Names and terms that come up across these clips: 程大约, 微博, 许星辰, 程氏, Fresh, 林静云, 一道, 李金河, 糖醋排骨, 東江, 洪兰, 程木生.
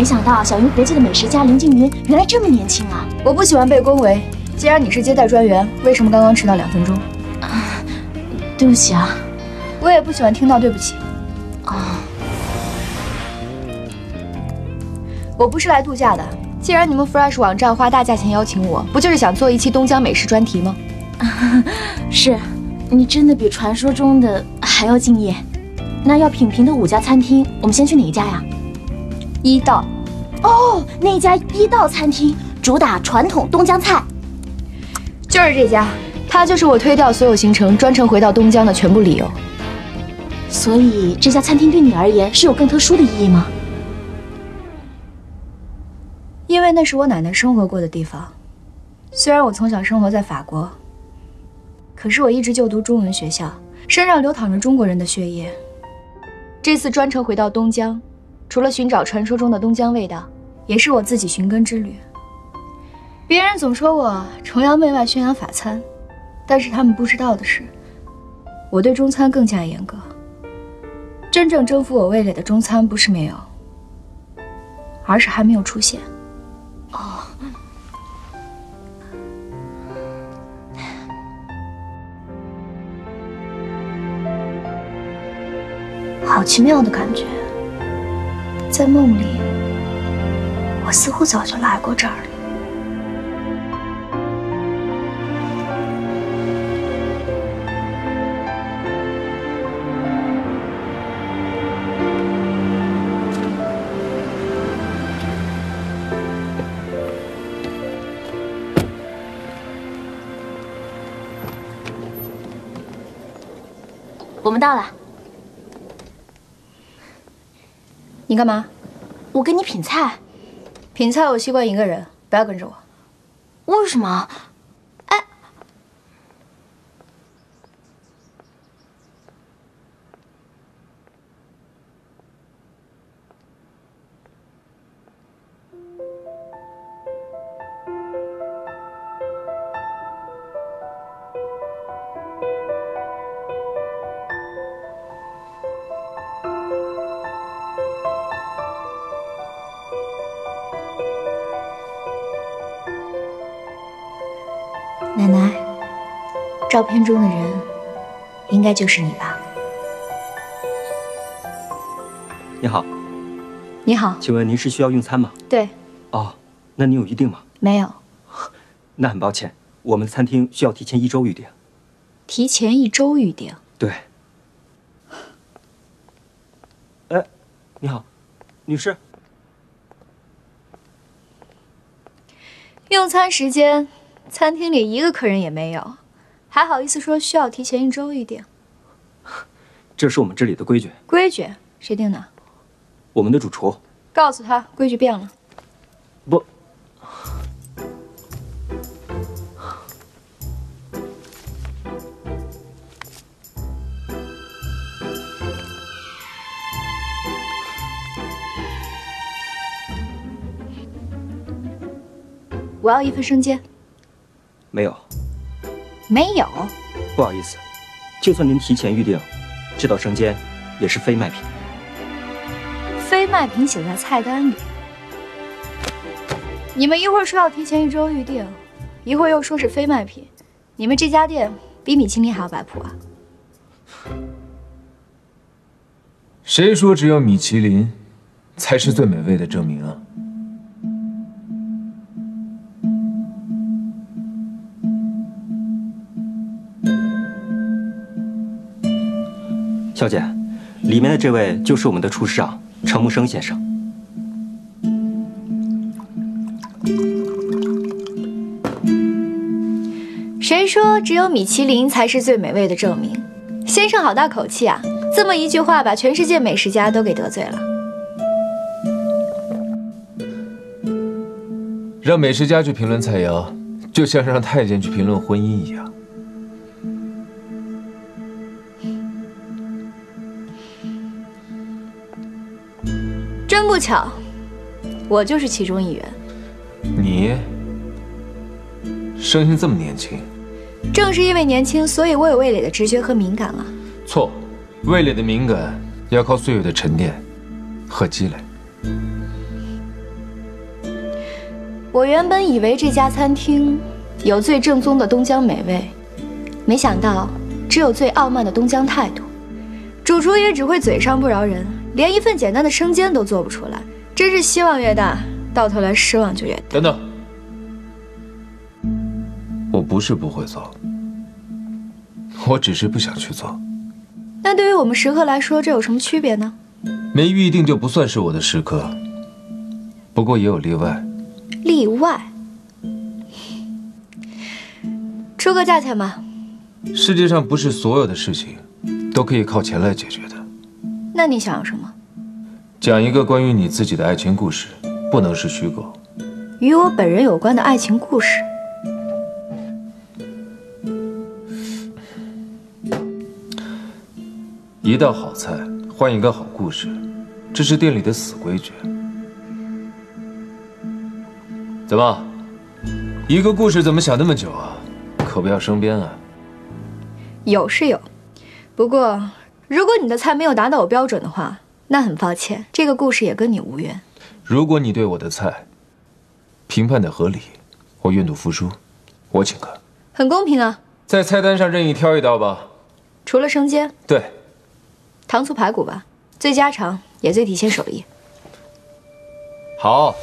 没想到小云合记的美食家林静云原来这么年轻啊！我不喜欢被恭维。既然你是接待专员，为什么刚刚迟到2分钟？对不起啊。我也不喜欢听到对不起。我不是来度假的。既然你们 Fresh 网站花大价钱邀请我，不就是想做一期东江美食专题吗？是，你真的比传说中的还要敬业。那要品评的5家餐厅，我们先去哪一家呀？一道。哦，那家一道餐厅主打传统东江菜，就是这家。它就是我推掉所有行程，专程回到东江的全部理由。所以这家餐厅对你而言是有更特殊的意义吗？ 因为那是我奶奶生活过的地方，虽然我从小生活在法国，可是我一直就读中文学校，身上流淌着中国人的血液。这次专程回到东江，除了寻找传说中的东江味道，也是我自己寻根之旅。别人总说我崇洋媚外，宣扬法餐，但是他们不知道的是，我对中餐更加严格。真正征服我味蕾的中餐，不是没有，而是还没有出现。 哦，好奇妙的感觉，在梦里，我似乎早就来过这儿了。我们到了，你干嘛？我给你品菜。品菜我习惯一个人，不要跟着我。为什么？哎，奶奶，照片中的人应该就是你吧？你好，你好，请问您是需要用餐吗？对。哦，那您有预定吗？没有。那很抱歉，我们餐厅需要提前1周预定。提前1周预定？对。哎，你好，女士。用餐时间。 餐厅里一个客人也没有，还好意思说需要提前1周预定？这是我们这里的规矩。规矩谁定的？我们的主厨。告诉他规矩变了。不。我要1份生煎。 没有，没有，不好意思，就算您提前预定，这道生煎也是非卖品。非卖品写在菜单里。你们一会儿说要提前1周预定，一会儿又说是非卖品，你们这家店比米其林还要摆谱啊！谁说只有米其林才是最美味的证明啊？ 小姐，里面的这位就是我们的厨师长程木生先生。谁说只有米其林才是最美味的证明？先生好大口气啊！这么一句话，把全世界美食家都给得罪了。让美食家去评论菜肴，就像是让太监去评论婚姻一样。 不巧，我就是其中一员。你生性这么年轻，正是因为年轻，所以我有味蕾的直觉和敏感啊。错，味蕾的敏感要靠岁月的沉淀和积累。我原本以为这家餐厅有最正宗的东江美味，没想到只有最傲慢的东江态度。主厨也只会嘴上不饶人，连一份简单的生煎都做不出来。真是希望越大，到头来失望就越大。等等，我不是不会做，我只是不想去做。那对于我们食客来说，这有什么区别呢？没预定就不算是我的食客，不过也有例外。例外？出个价钱吧。世界上不是所有的事情都可以靠钱来解决的。那你想要什么？讲一个关于你自己的爱情故事，不能是虚构。与我本人有关的爱情故事。一道好菜换一个好故事，这是店里的死规矩。怎么，一个故事怎么想那么久啊？可不要生编啊！有是有，不过如果你的菜没有达到我标准的话，那很抱歉，这个故事也跟你无缘。如果你对我的菜评判的合理，我愿赌服输，我请客。很公平啊！在菜单上任意挑一道吧。除了生煎。对。糖醋排骨吧，最家常也最体现手艺。好。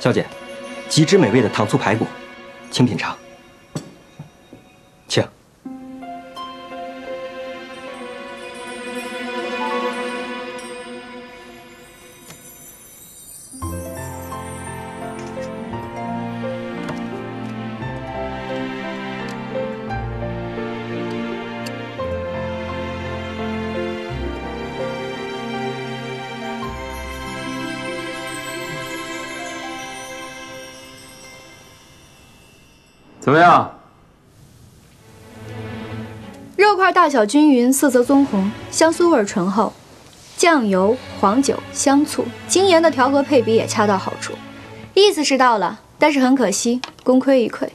小姐，极之美味的糖醋排骨，请品尝。请。怎么样？肉块大小均匀，色泽棕红，香酥味醇厚，酱油、黄酒、香醋、精盐的调和配比也恰到好处。意思是到了，但是很可惜，功亏一篑。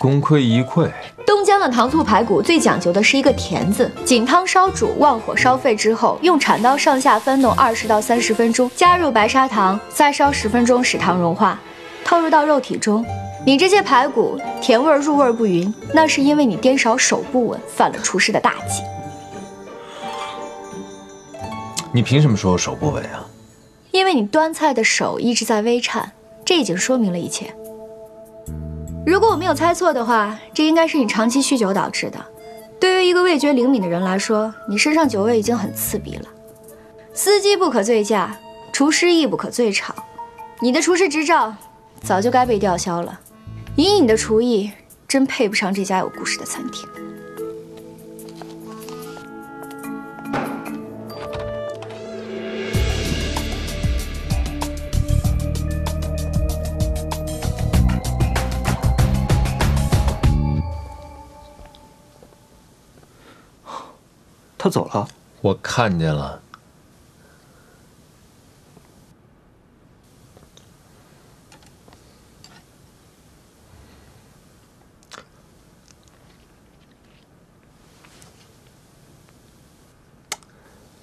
功亏一篑。东江的糖醋排骨最讲究的是一个“甜”字，仅汤烧煮，旺火烧沸之后，用铲刀上下翻动20到30分钟，加入白砂糖，再烧10分钟，使糖融化，透入到肉体中。 你这些排骨甜味入味不匀，那是因为你颠勺手不稳，犯了厨师的大忌。你凭什么说我手不稳啊？因为你端菜的手一直在微颤，这已经说明了一切。如果我没有猜错的话，这应该是你长期酗酒导致的。对于一个味觉灵敏的人来说，你身上酒味已经很刺鼻了。司机不可醉驾，厨师亦不可醉吵。你的厨师执照早就该被吊销了。 以你的厨艺，真配不上这家有故事的餐厅。他走了，我看见了。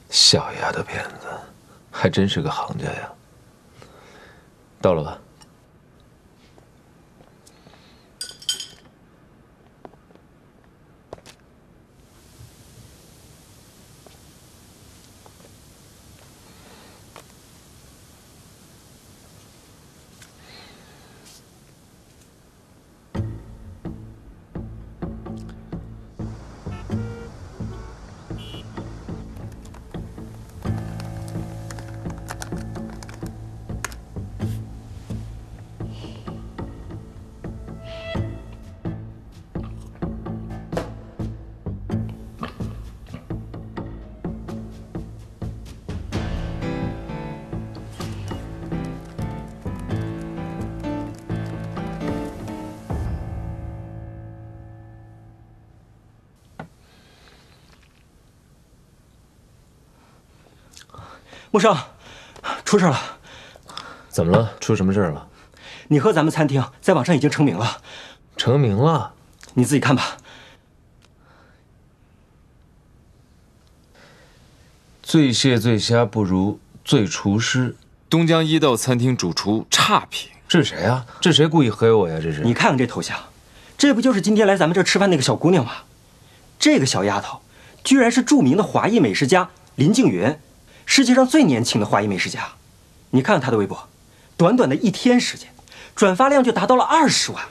小丫头片子，还真是个行家呀。到了吧？穆少，出事了！怎么了？出什么事了？你和咱们餐厅在网上已经成名了。成名了？你自己看吧。醉蟹醉虾不如醉厨师。东江一豆餐厅主厨差评。这是谁啊？这谁故意黑我呀？这是？你看看这头像，这不就是今天来咱们这吃饭那个小姑娘吗？这个小丫头，居然是著名的华裔美食家林静云。 世界上最年轻的华裔美食家，你看看他的微博，短短的一天时间，转发量就达到了20万。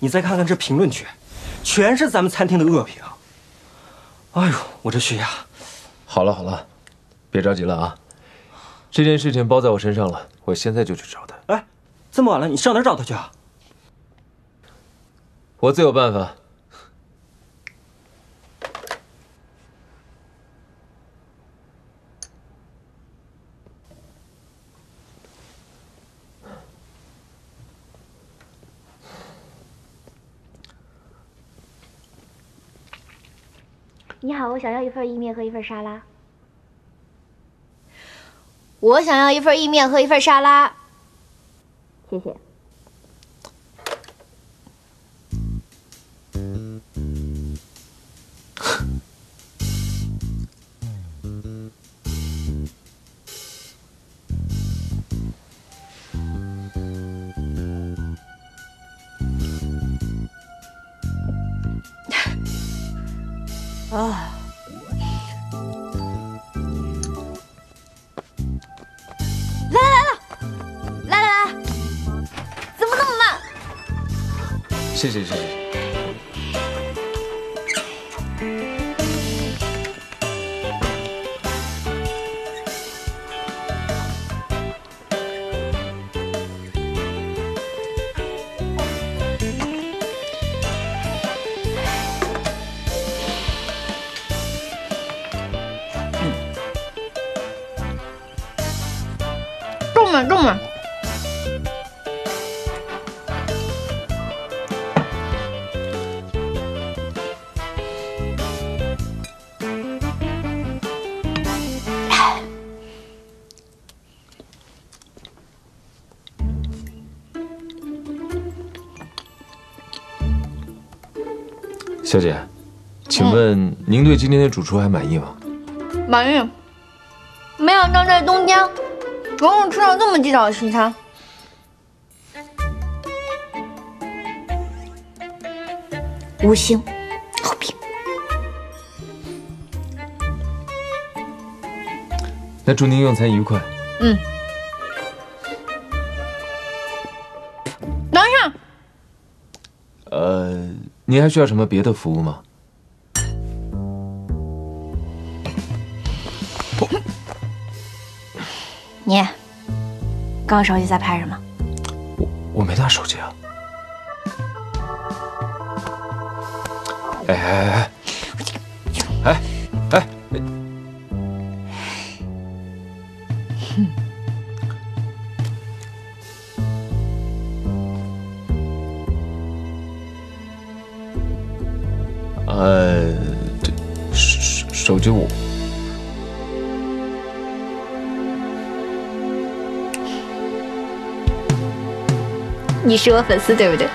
你再看看这评论区，全是咱们餐厅的恶评。哎呦，我这血压！好了好了，别着急了啊，这件事情包在我身上了，我现在就去找他。哎，这么晚了，你上哪儿找他去啊？我自有办法。 你好，我想要一份意面和一份沙拉。我想要一份意面和一份沙拉。谢谢。啊！来，怎么那么慢？谢谢。 动嘛！小姐，请问您对今天的主厨还满意吗？满意。没想到在东江。 总共吃到这么地道的西餐，5星，好评。那祝您用餐愉快。嗯。等一下。您还需要什么别的服务吗？ 你，刚刚手机在拍什么？我没带手机啊！哎！这手机我。 你是我粉丝对不对？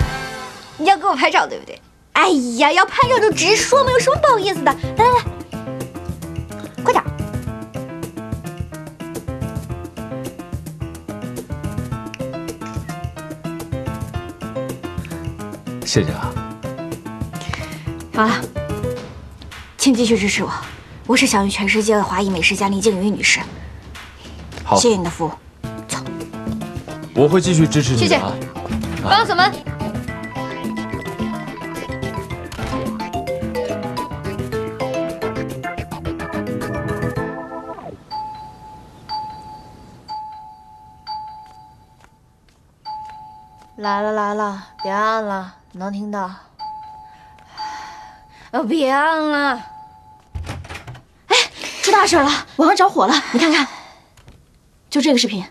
你要给我拍照对不对？哎呀，要拍照就直说嘛，有什么不好意思的？来，快点！谢谢啊！好了，请继续支持我，我是享誉全世界的华裔美食家林静云女士。好，谢谢你的服务，走。我会继续支持你的啊。谢谢。 帮锁门。来了，别按了，能听到。别按了！哎，出大事了，网上着火了，你看看，就这个视频。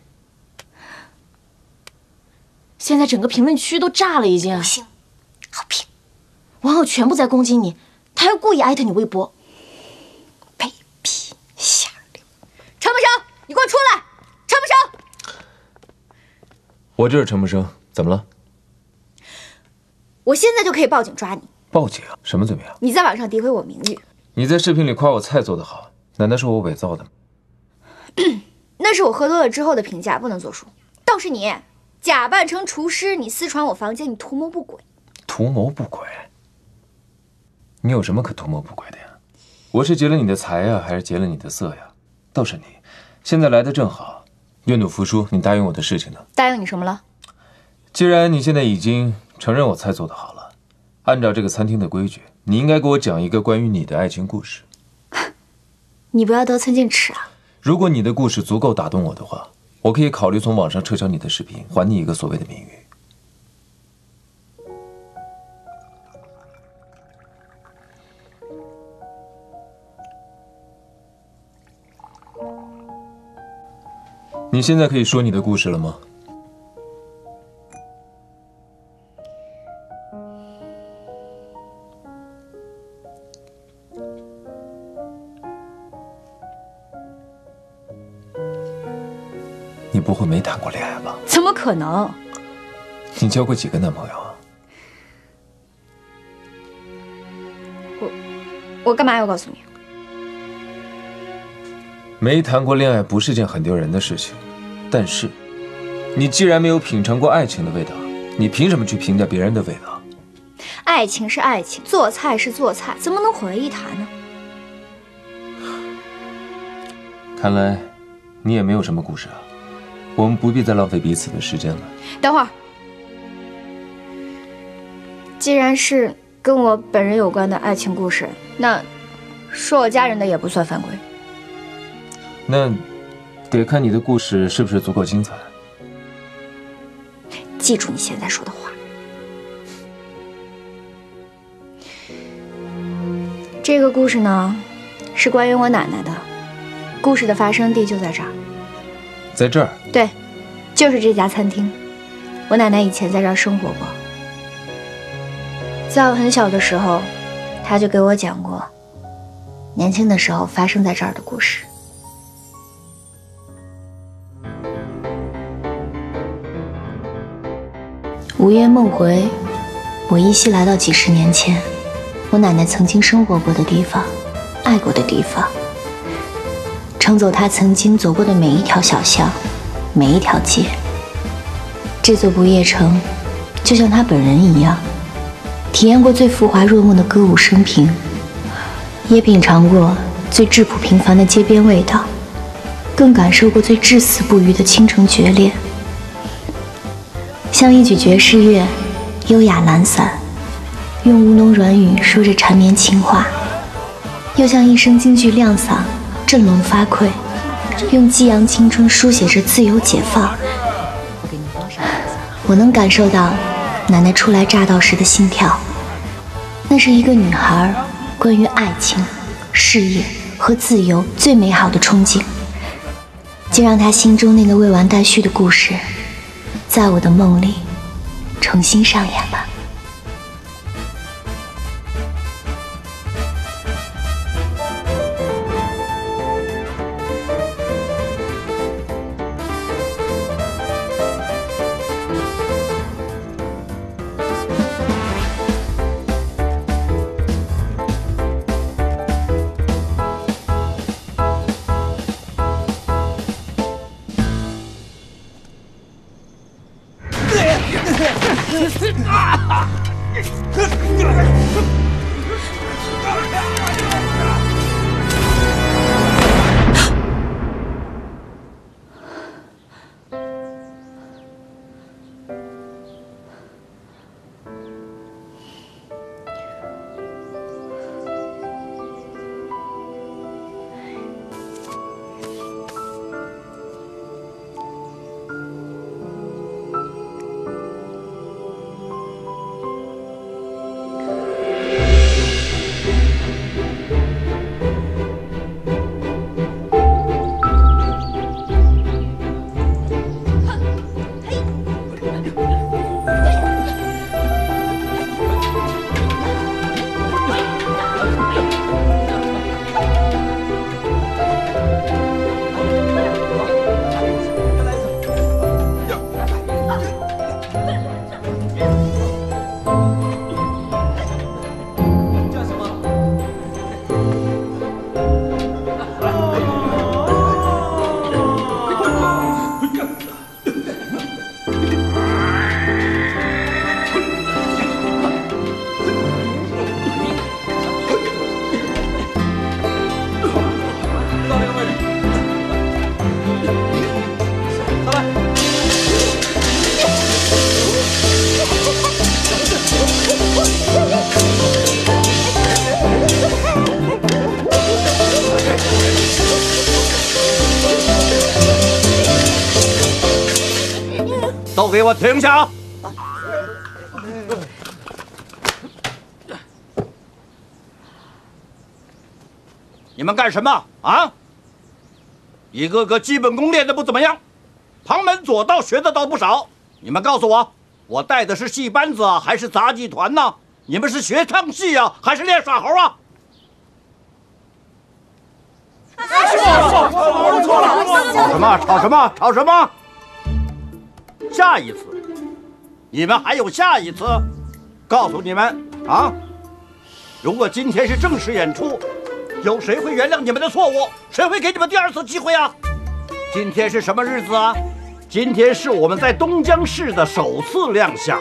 现在整个评论区都炸了，已经。5星，好评。网友全部在攻击你，他还故意艾特你微博。卑鄙，下人。我这是陈木生，怎么了？我现在就可以报警抓你。报警？什么罪名啊？你在网上诋毁我名誉。你在视频里夸我菜做得好，难道是我伪造的吗？那是我喝多了之后的评价，不能作数。倒是你，假扮成厨师，你私闯我房间，你图谋不轨。图谋不轨？你有什么可图谋不轨的呀？我是劫了你的财呀，还是劫了你的色呀？倒是你，现在来的正好。 愿赌服输，你答应我的事情呢？答应你什么了？既然你现在已经承认我菜做得好了，按照这个餐厅的规矩，你应该给我讲一个关于你的爱情故事。你不要得寸进尺啊！如果你的故事足够打动我的话，我可以考虑从网上撤销你的视频，还你一个所谓的名誉。你现在可以说你的故事了吗？你不会没谈过恋爱吧？怎么可能？你交过几个男朋友啊？我干嘛要告诉你？ 没谈过恋爱不是件很丢人的事情，但是，你既然没有品尝过爱情的味道，你凭什么去评价别人的味道？爱情是爱情，做菜是做菜，怎么能混为一谈呢？看来，你也没有什么故事啊。我们不必再浪费彼此的时间了。等会儿，既然是跟我本人有关的爱情故事，那说我家人的也不算犯规。 那得看你的故事是不是足够精彩。记住你现在说的话。这个故事呢，是关于我奶奶的，故事的发生地就在这儿。在这儿？对，就是这家餐厅。我奶奶以前在这儿生活过，在我很小的时候，她就给我讲过年轻的时候发生在这儿的故事。 午夜梦回，我依稀来到几十年前，我奶奶曾经生活过的地方，爱过的地方，乘走她曾经走过的每一条小巷，每一条街。这座不夜城，就像她本人一样，体验过最浮华若梦的歌舞升平，也品尝过最质朴平凡的街边味道，更感受过最至死不渝的倾城绝恋。 像一曲爵士乐，优雅懒散，用吴侬软语说着缠绵情话；又像一声京剧亮嗓，振聋发聩，用激扬青春书写着自由解放。我能感受到奶奶初来乍到时的心跳，那是一个女孩关于爱情、事业和自由最美好的憧憬，竟让她心中那个未完待续的故事。 在我的梦里，重新上演吧。都给我停下啊！你们干什么啊？一个个基本功练得不怎么样，旁门左道学的倒不少。你们告诉我，我带的是戏班子啊，还是杂技团呢？你们是学唱戏啊，还是练耍猴啊？ 吵什么？吵什么？吵什么？下一次，你们还有下一次。告诉你们啊，如果今天是正式演出，有谁会原谅你们的错误？谁会给你们第二次机会啊？今天是什么日子啊？今天是我们在东江市的首次亮相。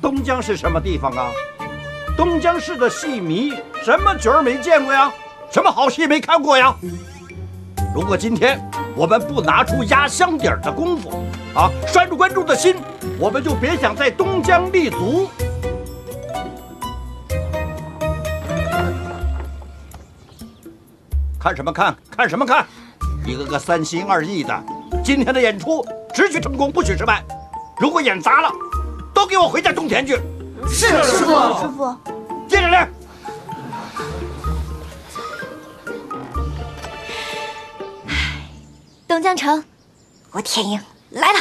东江是什么地方啊？东江市的戏迷什么角儿没见过呀？ 什么好戏没看过呀？如果今天我们不拿出压箱底儿的功夫，啊，拴住观众的心，我们就别想在东江立足。看什么看？看什么看？一个个三心二意的。今天的演出只许成功不许失败，如果演砸了，都给我回家种田去。是师傅，师傅，接着练。 东江城，我天鹰来了！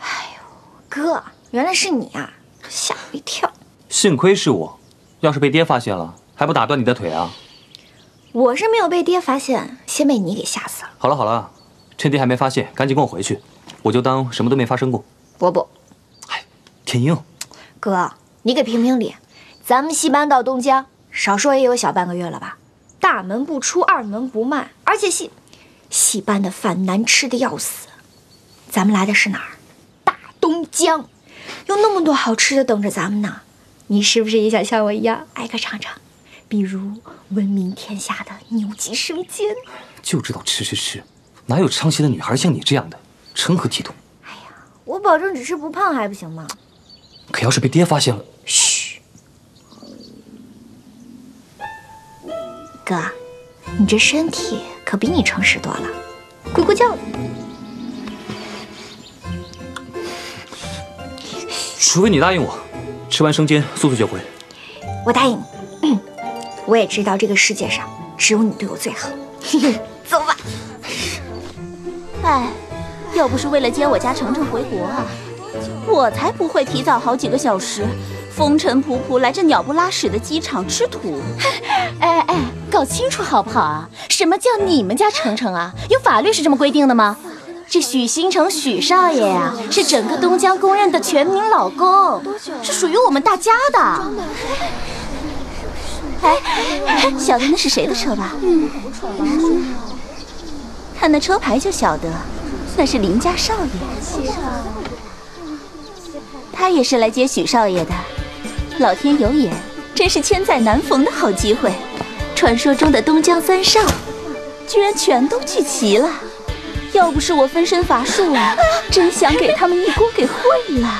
哎呦，哥，原来是你啊，吓我一跳！幸亏是我，要是被爹发现了，还不打断你的腿啊！我是没有被爹发现，先被你给吓死了。好了好了，趁爹还没发现，赶紧跟我回去，我就当什么都没发生过。伯伯，哎，天鹰，哥，你给评评理。 咱们戏班到东江，少说也有小半个月了吧？大门不出，二门不迈，而且戏班的饭难吃的要死。咱们来的是哪儿？大东江，有那么多好吃的等着咱们呢。你是不是也想像我一样挨个尝尝？比如闻名天下的牛记生煎，就知道吃吃吃，哪有唱戏的女孩像你这样的，成何体统？哎呀，我保证只吃不胖还不行吗？可要是被爹发现了，嘘。 哥，你这身体可比你诚实多了，咕咕叫。除非你答应我，吃完生煎速速就回。我答应你。我也知道这个世界上只有你对我最好。走吧。哎，要不是为了接我家程程回国啊，我才不会提早好几个小时。 风尘仆仆来这鸟不拉屎的机场吃土，哎哎，搞清楚好不好啊？什么叫你们家程程啊？有法律是这么规定的吗？这许新城许少爷呀、是整个东江公认的全民老公，是属于我们大家的。哎，晓得那是谁的车吧？看那车牌就晓得，那是林家少爷，他也是来接许少爷的。 老天有眼，真是千载难逢的好机会。传说中的东江三少，居然全都聚齐了。要不是我分身乏术啊，真想给他们一锅给烩了。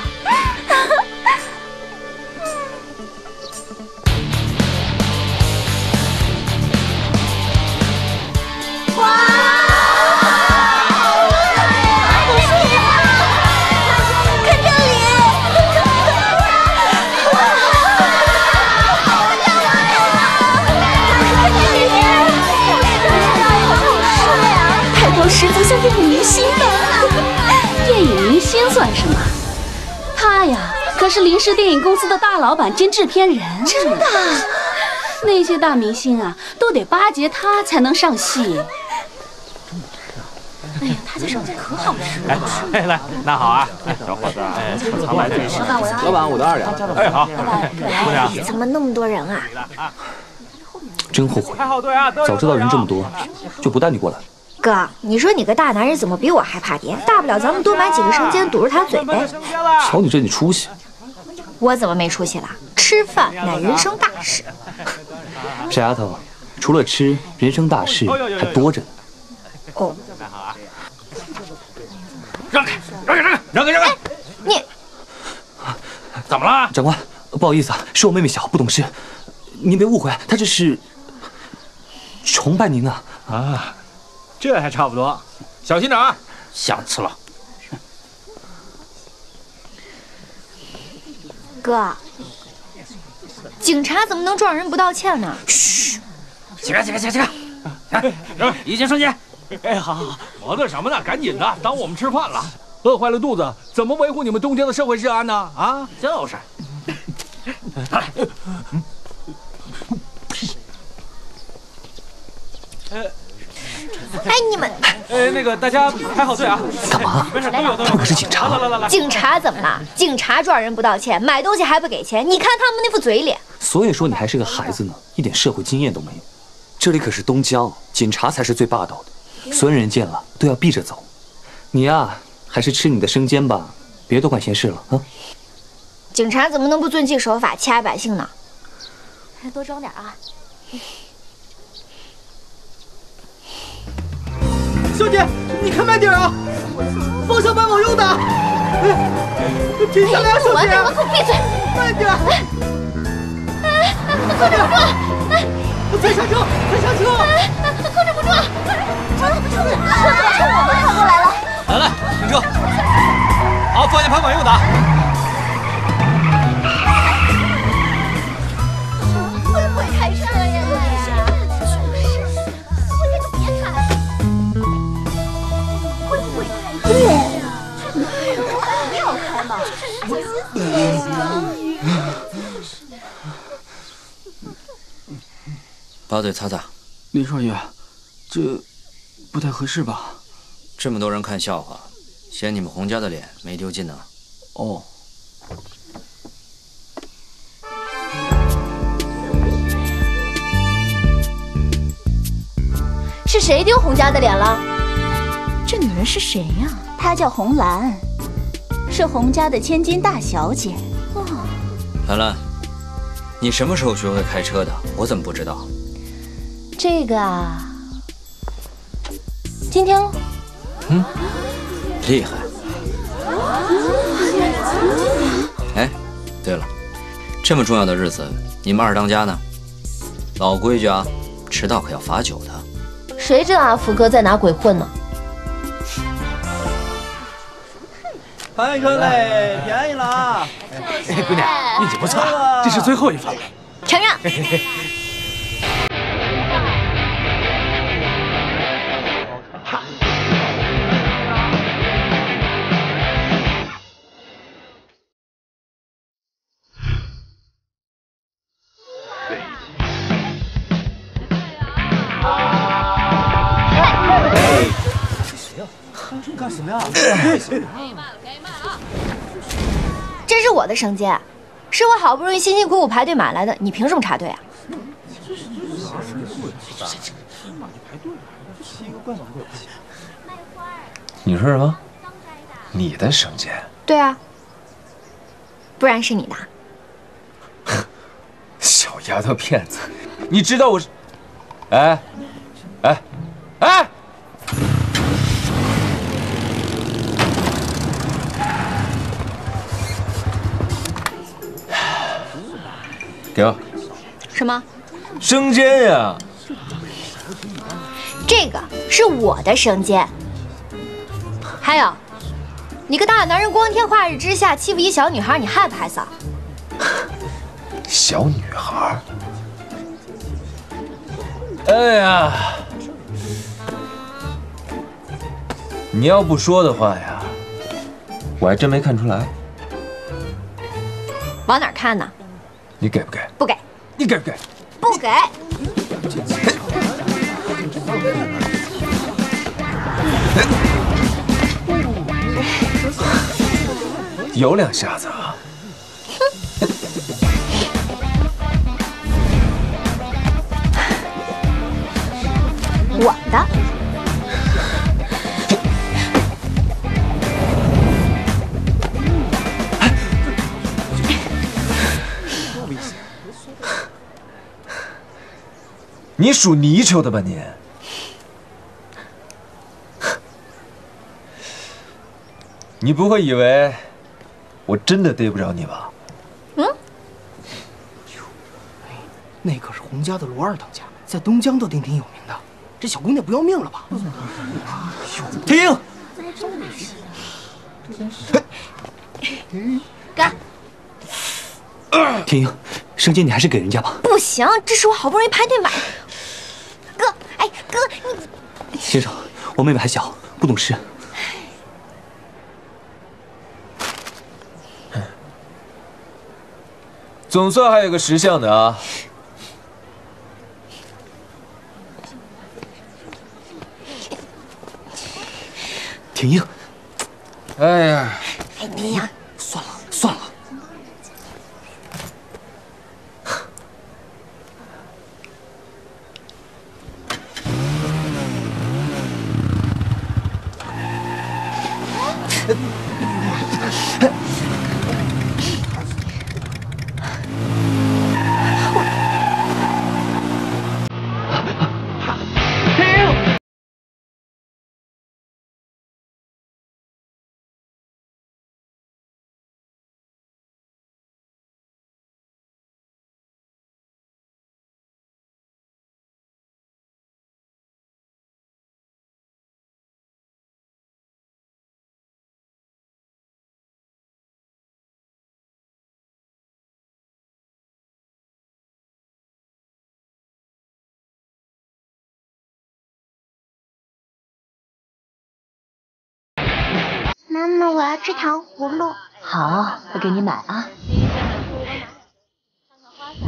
哇！ 十足像电影明星呢，电影明星算什么？他呀，可是林氏电影公司的大老板兼制片人。真的？那些大明星啊，都得巴结他才能上戏。哎呀，他家烧菜可好吃了。哎，来，那好啊，小伙子，常来这一桌。老板，我的2两。哎，好。姑娘，怎么那么多人啊？真后悔，早知道人这么多，就不带你过来。 哥，你说你个大男人怎么比我还怕爹？大不了咱们多买几个生煎堵着他嘴呗。瞧你这点出息！我怎么没出息了？吃饭乃人生大事。傻丫头，除了吃，人生大事还多着呢。哦。让开！让开！让开！让开！让开！你怎么了？长官，不好意思啊，是我妹妹小，不懂事。您别误会，她这是……崇拜您啊！啊，这还差不多，小心点啊！下次了。哥，警察怎么能撞人不道歉呢？嘘，起来起来起来起来！来，一键瞬间。哎，好好好，磨蹭什么呢？赶紧的，耽误我们吃饭了。 饿坏了肚子，怎么维护你们东京的社会治安呢？啊，就是。拿来。哎，你们，那个大家排好队啊。干嘛？没事，都有都有。这可是警察。来来来来，警察怎么了？警察撞人不道歉，买东西还不给钱，你看他们那副嘴脸。所以说你还是个孩子呢，一点社会经验都没有。这里可是东京，警察才是最霸道的，所有人见了都要避着走。你呀。 还是吃你的生煎吧，别多管闲事了啊！警察怎么能不遵纪守法、欺压百姓呢？还多装点啊！小姐，你开慢点啊！方向盘我用的，停下来，小姐！我快闭嘴！慢点！哎，控制不住！快上车！快上车！控制不住！我们跑过来了。 来来，停车！好，方向盘管用的。会不会开车呀？就是，我这就别开了。会不会开车呀？不要开嘛！把嘴擦擦。林少爷，这不太合适吧？ 这么多人看笑话，嫌你们洪家的脸没丢尽呢。哦。是谁丢洪家的脸了？这女人是谁呀？她叫洪兰，是洪家的千金大小姐。哦。兰兰，你什么时候学会开车的？我怎么不知道？这个啊，今天喽。 嗯，厉害。哎，对了，这么重要的日子，你们二当家呢？老规矩啊，迟到可要罚酒的。谁知道阿福哥在哪鬼混呢？潘哥嘞，便宜了啊！哎，姑娘运气不错，这是最后一份了。承让。这是我的生煎，是我好不容易辛辛苦苦排队买来的，你凭什么插队啊？你说什么？你的生煎？对啊，不然是你的。小丫头片子，你知道我是？哎，哎，哎！ 给我什么生煎呀？这个是我的生煎。还有，你个大男人光天化日之下欺负一小女孩，你害不害臊？小女孩？哎呀，你要不说的话呀，我还真没看出来。往哪看呢？ 你给不给？不给。你给不给？不给。有两下子啊！哼！我的。 你属泥鳅的吧你？你不会以为我真的逮不着你吧？嗯。那可是洪家的罗二当家，在东江都鼎鼎有名的。这小姑娘不要命了吧？天英，干！天英，生煎你还是给人家吧。不行，这是我好不容易排队买。哥，哎，哥你。先生，我妹妹还小，不懂事。 总算还有个识相的啊！挺硬。哎呀！哎，挺硬。算了算了。妈妈，我要吃糖葫芦。好，我给你买啊。看看花伞。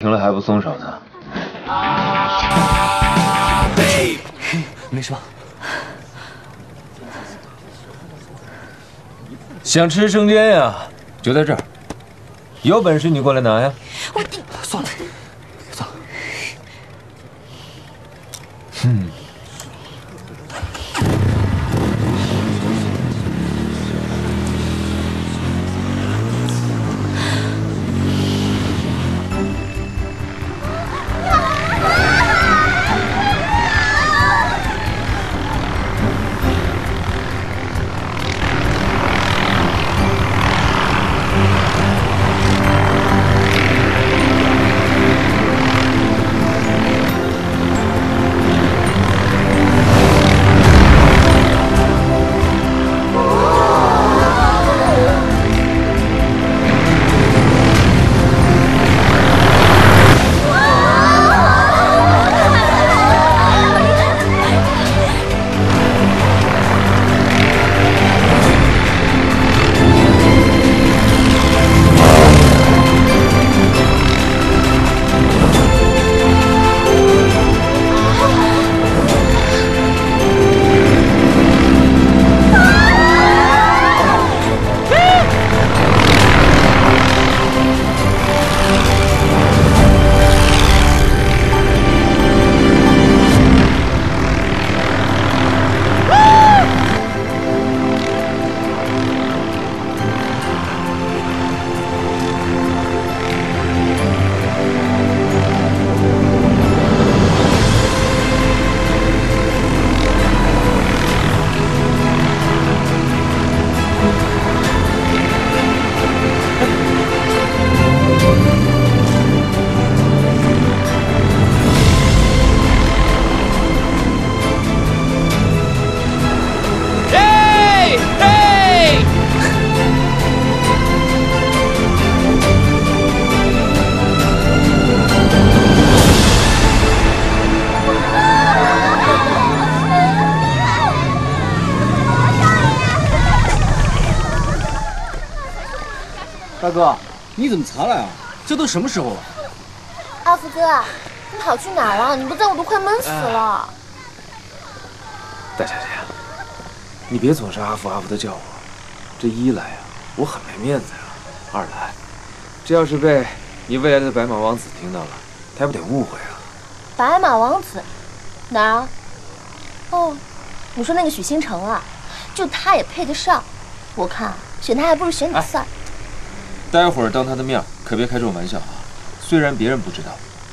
停了还不松手呢，没事吧？想吃生煎呀，就在这儿，有本事你过来拿呀！我算了，算了。嗯。大哥，你怎么才来啊？这都什么时候了？二福哥，你跑去哪儿了？你不在我都快闷死了。大姐姐，你别总是阿福阿福的叫我，这一来啊，我很没面子呀；二来，这要是被你未来的白马王子听到了，他不得误会啊。白马王子哪儿啊？哦，你说那个许星辰啊，就他也配得上？我看选他还不如选你算。哎， 待会儿当他的面可别开这种玩笑啊！虽然别人不知道，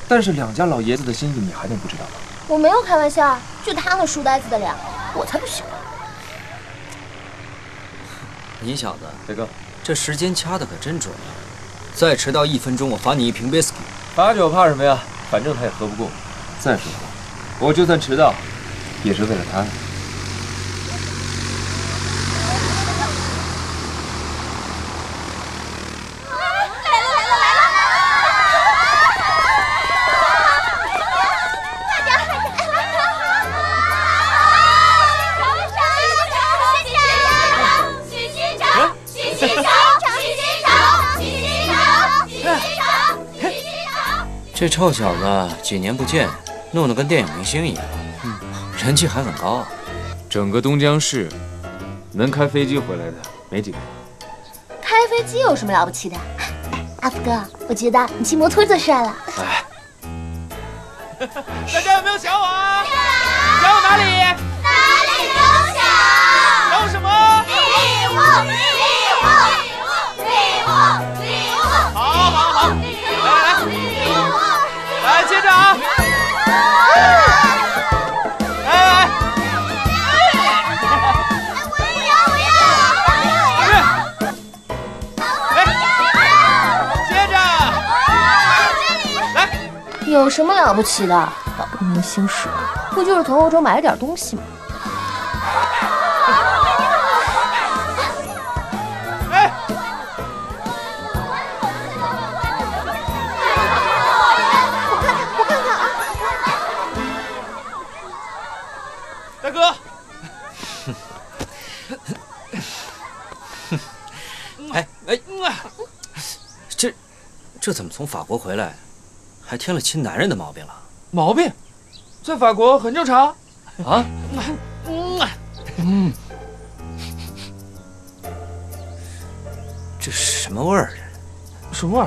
但是两家老爷子的心意你还能不知道吗？我没有开玩笑，就他那书呆子的脸，我才不喜欢。你小子，大哥，这时间掐的可真准啊！再迟到1分钟，我罚你1瓶 whisky。罚酒怕什么呀？反正他也喝不过。再说了，我就算迟到，也是为了他。 这臭小子几年不见，弄得跟电影明星一样，人气还很高啊。整个东江市，能开飞机回来的没几个。开飞机有什么了不起的？阿福哥，我觉得你骑摩托最帅了。哎，大家有没有想我啊？想我哪里？哪里都想。想我什么？礼物，礼物，礼物。好，来。 来，接着啊！哎，我要！接着，来，有什么了不起的？搞个明星似的，不就是从欧洲买了点东西吗？哎。 哥，哎，这怎么从法国回来，还添了亲男人的毛病了？毛病，在法国很正常啊。这什么味儿？什么味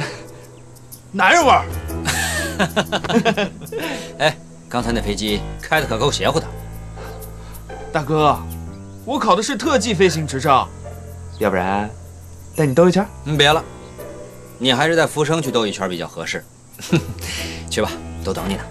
儿？男人味儿。哎。 刚才那飞机开的可够邪乎的，大哥，我考的是特技飞行执照，要不然带你兜一圈？别了，你还是带福生去兜一圈比较合适。去吧，都等你呢。